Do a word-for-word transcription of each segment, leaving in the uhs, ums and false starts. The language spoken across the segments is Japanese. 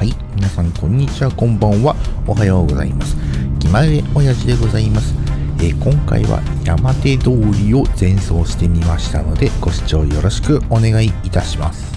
はい、皆さんこんにちは、こんばんは、おはようございます。気まぐれ親父でございます。えー、今回は山手通りを全走してみましたので、ご視聴よろしくお願いいたします。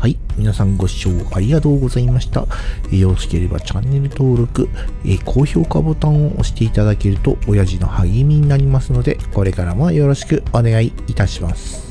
はい、皆さんご視聴ありがとうございました。よろしければチャンネル登録、高評価ボタンを押していただけると親父の励みになりますので、これからもよろしくお願いいたします。